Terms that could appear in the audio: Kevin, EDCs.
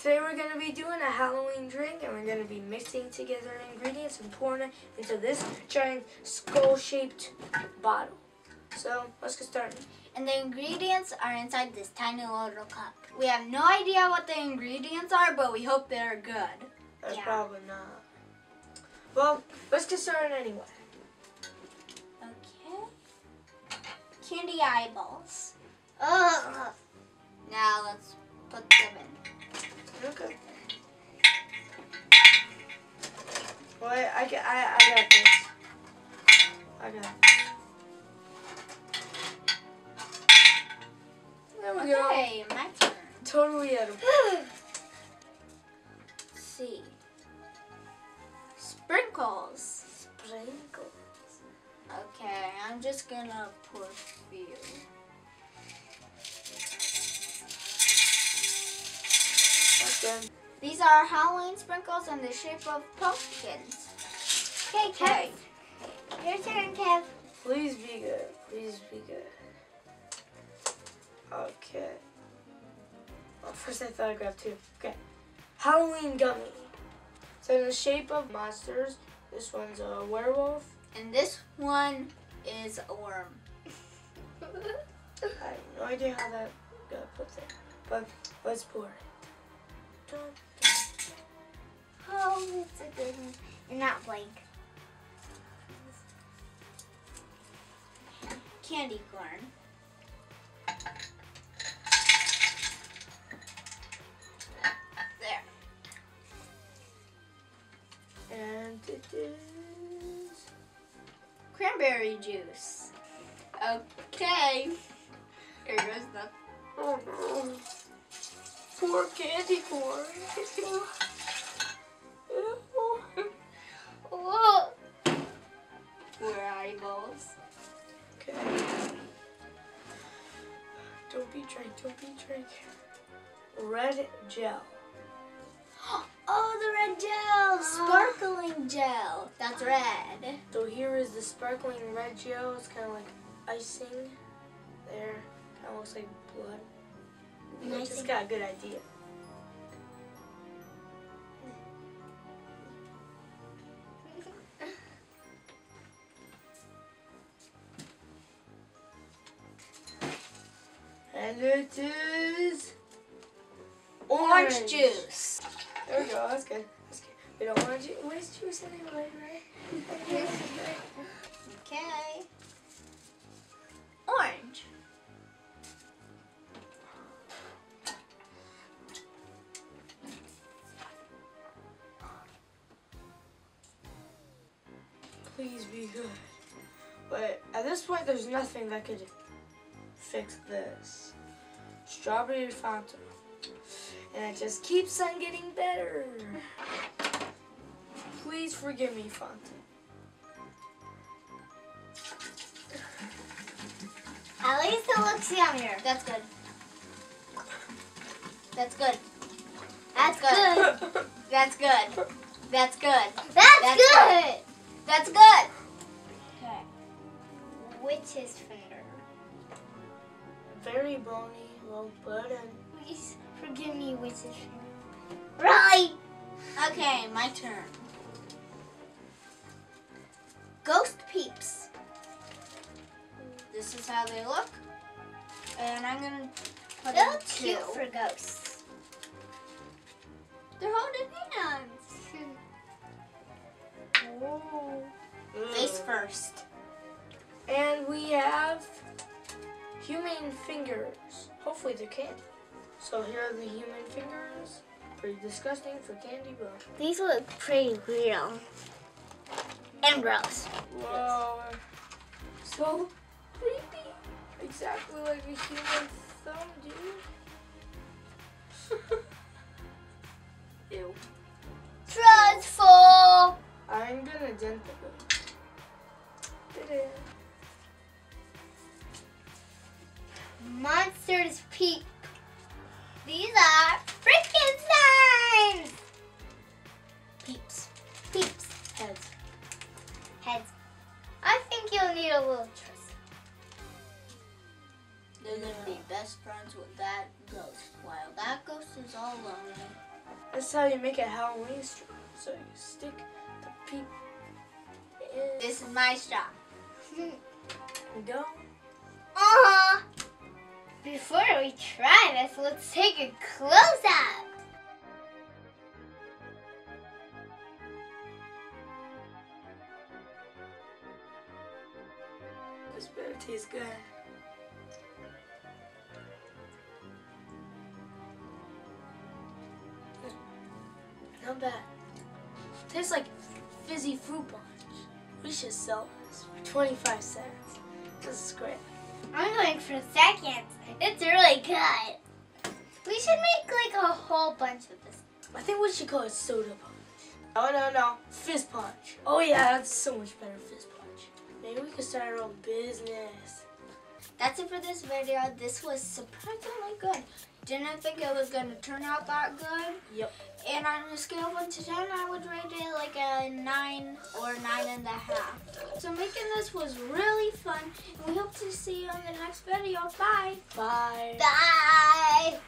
Today we're going to be doing a Halloween drink, and we're going to be mixing together ingredients and pouring it into this giant skull-shaped bottle. So let's get started. And the ingredients are inside this tiny little cup. We have no idea what the ingredients are, but we hope they're good. Probably not. Well, let's get started anyway. Okay. Candy eyeballs. Ugh. Now let's put them in. Okay. Well, I got this. I got it. There we go. Okay, my turn. Totally edible. Let's see. Sprinkles. Sprinkles. Okay, I'm just gonna pour a few. Okay. These are Halloween sprinkles in the shape of pumpkins. Okay, Kev. Hey. Your turn, Kev. Please be good. Please be good. Okay. Well, first I thought I grabbed two. Okay. Halloween gummy. So in the shape of monsters, this one's a werewolf. And this one is a worm. I have no idea how that got put there. But let's pour it. Oh, it's a good one. And not blank. Candy corn. And it is cranberry juice. Okay. Here goes the... Oh no. Poor candy corn. Whoa. Poor eyeballs. Okay. Don't be drank, don't be drank. Red gel. Oh, the red gel! Sparkling gel! That's red. So here is the sparkling red gel. It's kind of like icing there. Kind of looks like blood. I just got a good idea. And it is... Orange juice. There we go, that's good. That's good. We don't want to waste juice anyway, right? Okay. Orange. Please be good. But at this point, there's nothing that could fix this. Strawberry fountain. And it just keeps on getting better. Please forgive me, Fontaine. At least it looks yummier. That's good. That's good. That's good. That's good. That's good. That's good. That's good. Okay. Witch's finger. Very bony, low button. Please forgive me, witch's finger. Right! Okay, my turn. Ghost peeps. This is how they look. And I'm gonna put in two. Cute for ghosts. They're holding hands. Whoa. Mm. Face first. And we have human fingers. Hopefully they're candy. So here are the human fingers. Pretty disgusting for candy, but these look pretty real and gross. Whoa, so creepy! Exactly like a human thumb, dude. Ew. Dreadful. I'm gonna dent the book. Monsters peep. These are Frankenstein! Peeps. Peeps. Heads. Heads. I think you'll need a little trust. They're gonna be best friends with that ghost while that ghost is all lonely. That's how you make a Halloween straw. So you stick the peep in. This is my straw. Go. Uh-huh. Before we try this, let's take a close-up. This better taste good. Not bad. Tastes like fizzy fruit punch. We should sell this for 25 cents. This is great. I'm going for seconds. It's really good. We should make like a whole bunch of this. I think we should call it soda punch. Oh no, fizz punch. Oh yeah, that's so much better, fizz punch. Maybe we could start our own business. That's it for this video. This was surprisingly good. Didn't think it was going to turn out that good. Yep. And on a scale of 1 to 10, I would rate it like a 9 or 9.5. So making this was really fun. And we hope to see you on the next video. Bye. Bye. Bye.